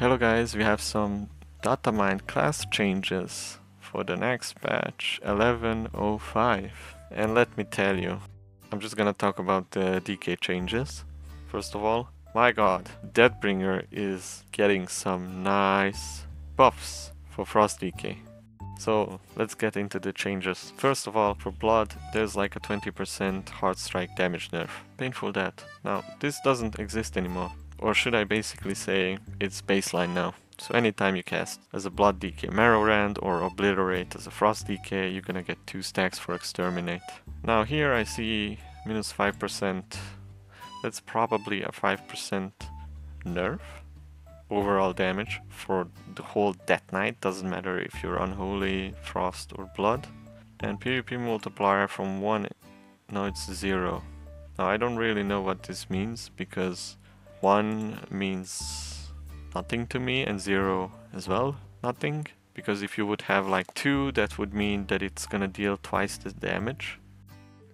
Hello guys, we have some Datamine class changes for the next patch 11.05, and let me tell you, I'm just gonna talk about the DK changes. First of all, my god, Deathbringer is getting some nice buffs for Frost DK. So let's get into the changes. First of all, for Blood, there's like a 20% Heart Strike damage nerf. Painful Death. Now, this doesn't exist anymore. Or should I basically say, it's baseline now. So anytime you cast as a Blood DK Marrow Rend or Obliterate as a Frost DK, you're gonna get 2 stacks for Exterminate. Now here I see minus 5%, that's probably a 5% nerf overall damage for the whole Death Knight, doesn't matter if you're Unholy, Frost or Blood. And PvP multiplier from 1, no it's 0. Now I don't really know what this means, because 1 means nothing to me and 0 as well, nothing. Because if you would have like 2, that would mean that it's gonna deal twice the damage.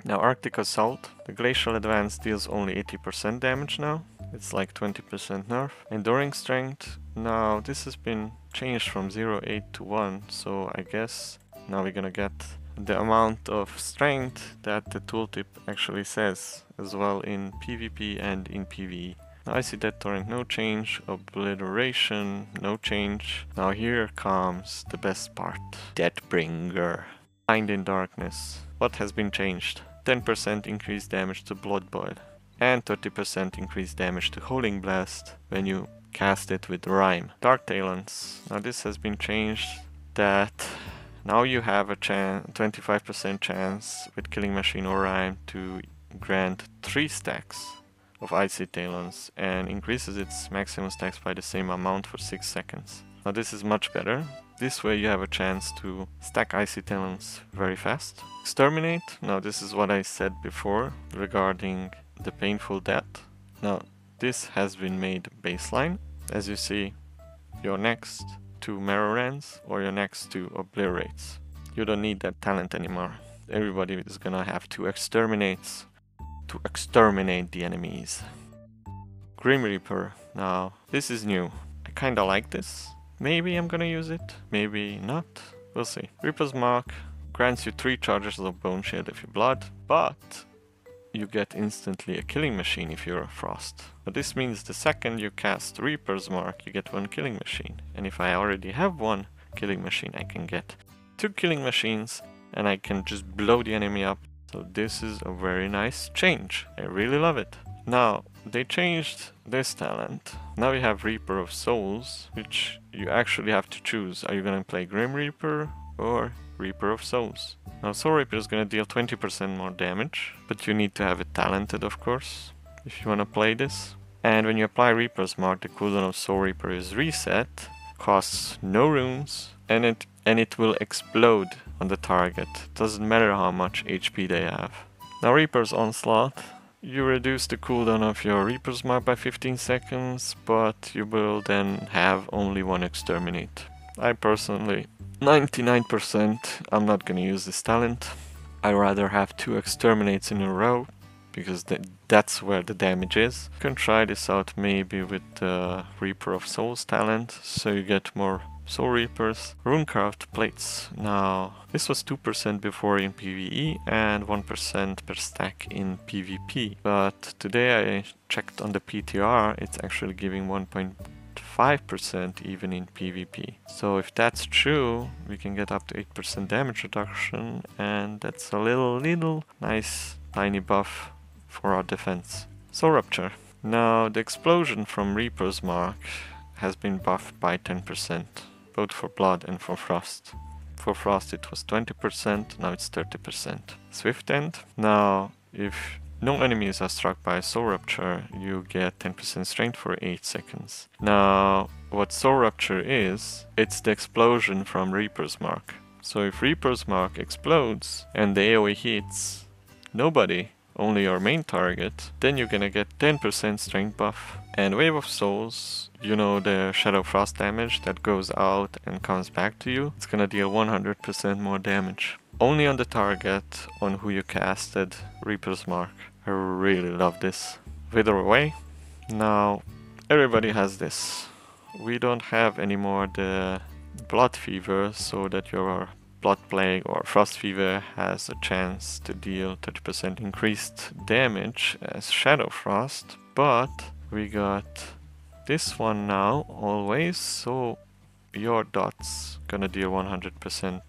Now Arctic Assault, the Glacial Advance deals only 80% damage now, it's like 20% nerf. Enduring Strength, now this has been changed from 0.8 to 1, so I guess now we're gonna get the amount of strength that the tooltip actually says, as well in PvP and in PvE. Icy Death Torrent, no change. Obliteration, no change. Now here comes the best part. Deathbringer. Mind in Darkness. What has been changed? 10% increased damage to Blood Boil. And 30% increased damage to Howling Blast when you cast it with Rime. Dark Talons. Now this has been changed that now you have a 25% chance with Killing Machine or Rime to grant 3 stacks of Icy Talons and increases its maximum stacks by the same amount for 6 seconds. Now this is much better, this way you have a chance to stack Icy Talons very fast. Exterminate, now this is what I said before regarding the Painful Death. Now this has been made baseline, as you see your next 2 Marrow Rends or your next 2 Obliterates. You don't need that talent anymore, everybody is gonna have 2 Exterminates to exterminate the enemies. Grim Reaper, now this is new, I kinda like this, maybe I'm gonna use it, maybe not, we'll see. Reaper's Mark grants you 3 charges of Bone Shield if you Blood, but you get instantly a Killing Machine if you're a Frost. But this means the second you cast Reaper's Mark you get 1 Killing Machine, and if I already have 1 Killing Machine I can get 2 Killing Machines and I can just blow the enemy up. So this is a very nice change, I really love it. Now, they changed this talent. Now we have Reaper of Souls, which you actually have to choose. Are you gonna play Grim Reaper or Reaper of Souls? Now Soul Reaper is gonna deal 20% more damage, but you need to have it talented, of course, if you wanna play this. And when you apply Reaper's Mark, the cooldown of Soul Reaper is reset, costs no runes, and it will explode on the target, doesn't matter how much HP they have. Now Reaper's Onslaught, you reduce the cooldown of your Reaper's Mark by 15 seconds, but you will then have only 1 Exterminate. I personally, 99%, I'm not gonna use this talent. I rather have 2 Exterminates in a row, because that's where the damage is. You can try this out maybe with the Reaper of Souls talent, so you get more Soul Reapers. Runecraft plates. Now this was 2% before in PvE and 1% per stack in PvP, but today I checked on the PTR, it's actually giving 1.5% even in PvP. So if that's true, we can get up to 8% damage reduction, and that's a little nice tiny buff for our defense. Soul Rupture. Now the explosion from Reaper's Mark has been buffed by 10%. Both for Blood and for Frost. For Frost it was 20%, now it's 30%. Swift End. Now if no enemies are struck by Soul Rupture, you get 10% strength for 8 seconds. Now what Soul Rupture is, it's the explosion from Reaper's Mark. So if Reaper's Mark explodes and the AoE hits nobody, only your main target, then you're gonna get 10% strength buff. And Wave of Souls, you know, the Shadow Frost damage that goes out and comes back to you, it's gonna deal 100% more damage. Only on the target on who you casted Reaper's Mark. I really love this. Wither Away. Now, everybody has this. we don't have anymore the blood fever, so that your blood plague or frost fever has a chance to deal 30% increased damage as shadow frost, but we got this one now always, so your dot's gonna deal 100%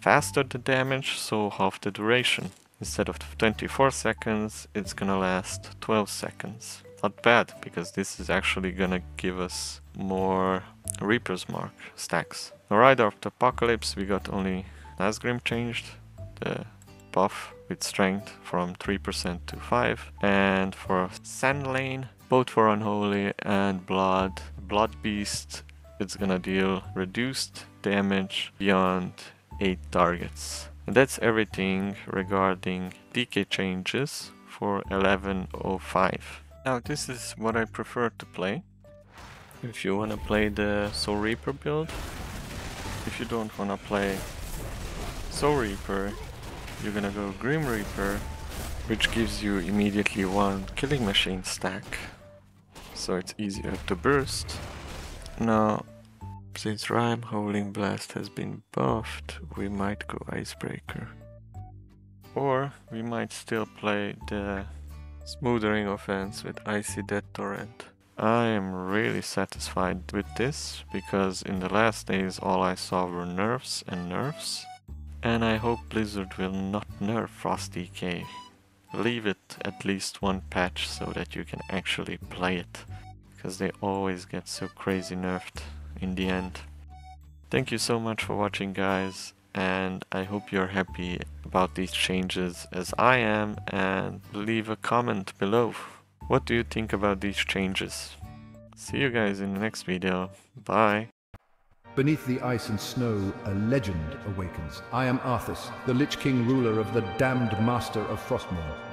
faster the damage, so half the duration. Instead of 24 seconds, it's gonna last 12 seconds. Not bad, because this is actually gonna give us more Reaper's Mark stacks. Alright, after Apocalypse we got only Nazgrim changed, the buff with strength from 3% to 5, and for Sand Lane, both for Unholy and Blood Beast, it's gonna deal reduced damage beyond 8 targets. And that's everything regarding DK changes for 11.05. Now this is what I prefer to play. If you wanna play the Soul Reaper build, if you don't wanna play Soul Reaper, you're gonna go Grim Reaper, which gives you immediately one Killing Machine stack, so it's easier to burst. Now, since Rime Howling Blast has been buffed, we might go Icebreaker. Or we might still play the Smoothering Offense with Icy Death Torrent. I am really satisfied with this, because in the last days all I saw were nerfs and nerfs, and I hope Blizzard will not nerf Frost DK. Leave it at least one patch so that you can actually play it, because they always get so crazy nerfed in the end. Thank you so much for watching, guys, and I hope you're happy about these changes as I am, and leave a comment below. What do you think about these changes? See you guys in the next video. Bye. Beneath the ice and snow, a legend awakens. I am Arthas, the Lich King, ruler of the damned master of Frostmourne.